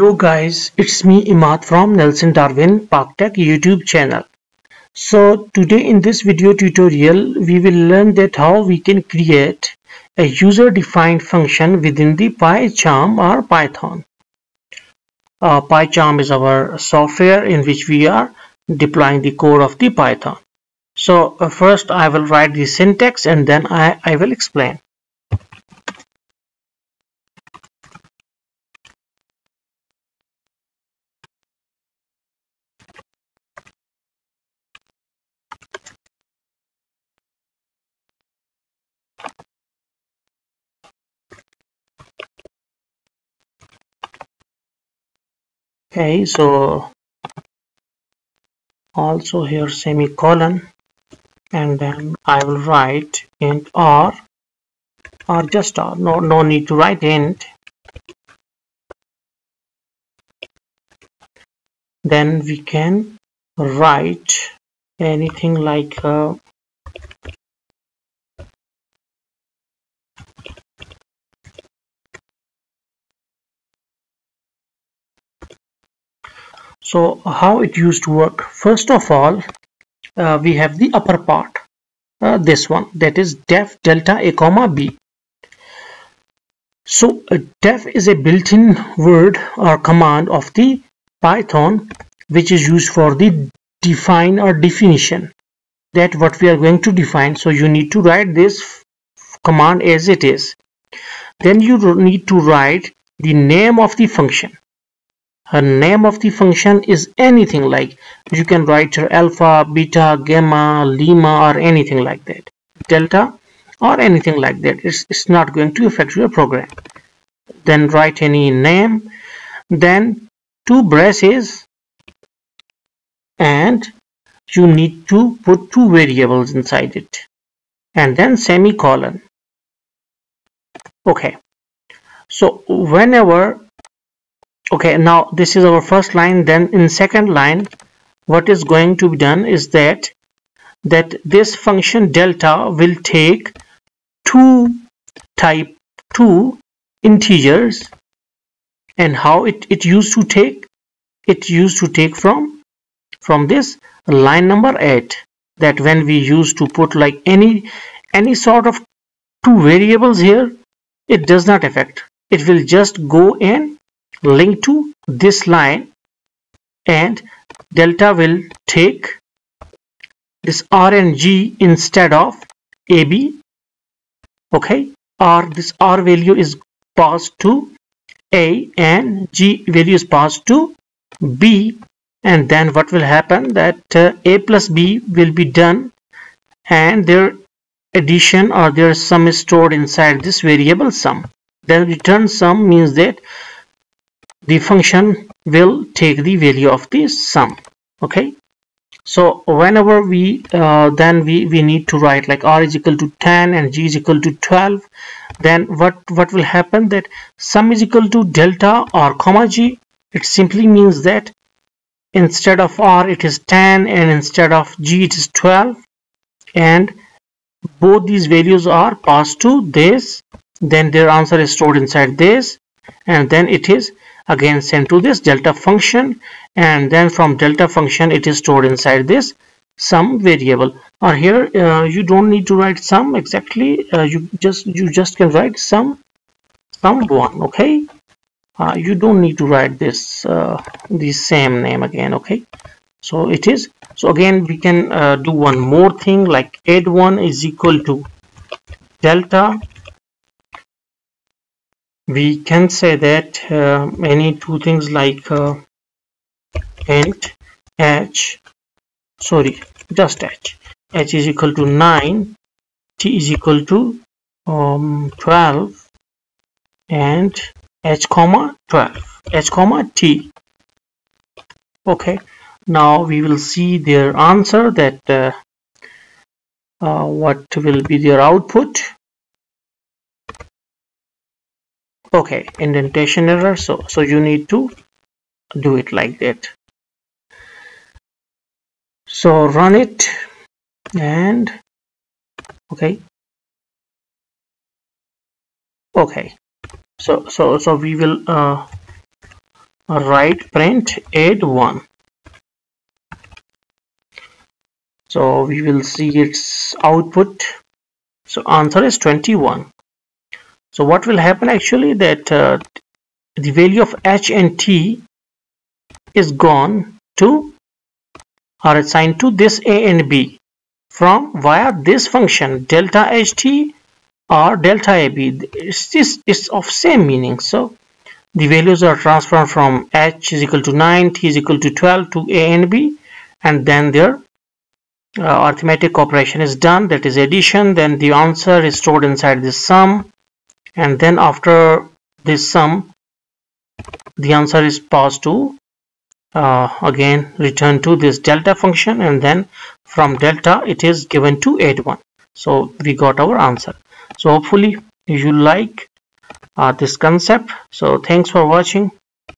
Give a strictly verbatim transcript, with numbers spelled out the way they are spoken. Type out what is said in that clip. Hello guys, it's me Imad from Nelson Darwin Park Tech YouTube channel. So today in this video tutorial we will learn that how we can create a user defined function within the PyCharm or Python. Uh, PyCharm is our software in which we are deploying the code of the Python. So uh, first I will write the syntax and then I, I will explain. Okay, so also here semicolon, and then I will write int r or just r, no no need to write int. Then we can write anything like uh, So how it used to work. First of all, uh, we have the upper part, uh, this one, that is def delta a comma b. So uh, def is a built-in word or command of the Python which is used for the define or definition, that what we are going to define. So you need to write this command as it is. Then you need to write the name of the function. Her name of the function is anything, like you can write her alpha, beta, gamma, lima, or anything like that, delta, or anything like that. It's, it's not going to affect your program. Then write any name, then two braces, and you need to put two variables inside it, and then semicolon. Okay, so whenever Okay, now this is our first line. Then in second line, what is going to be done is that that this function delta will take two type two integers. And how it, it used to take? It used to take from from this line number eight, that when we used to put like any any sort of two variables here, it does not affect. It will just go in link to this line, and delta will take this R and G instead of A B. Okay, or this R value is passed to A and G value is passed to B, and then what will happen, that uh, A plus B will be done and their addition or their sum is stored inside this variable sum. Then return sum means that the function will take the value of the sum. Okay, so whenever we uh, then we we need to write like r is equal to ten and g is equal to twelve, then what what will happen, that sum is equal to delta or comma g. It simply means that instead of r it is ten and instead of g it is twelve, and both these values are passed to this. Then their answer is stored inside this, and then it is again sent to this delta function, and then from delta function it is stored inside this sum variable. Or here uh, you don't need to write sum exactly, uh, you just you just can write sum sum one. Okay, uh, you don't need to write this uh, the same name again. Okay, so it is, so again we can uh, do one more thing, like add one is equal to delta. We can say that uh, any two things like uh, int h, sorry just h, h is equal to nine, t is equal to um, twelve, and h comma twelve, h comma t. Okay, now we will see their answer, that uh, uh, what will be their output. Okay, indentation error, so so you need to do it like that. So run it, and okay okay so so so we will uh, write print add one. So we will see its output. So answer is twenty-one. So what will happen actually that uh, the value of h and t is gone to or assigned to this a and b from via this function delta ht or delta ab. It's, just, it's of same meaning. So the values are transferred from h is equal to nine, t is equal to twelve to a and b, and then their uh, arithmetic operation is done, that is addition. Then the answer is stored inside this sum, and then after this sum the answer is passed to uh, again return to this delta function, and then from delta it is given to add one. So we got our answer. So hopefully you like uh, this concept. So thanks for watching.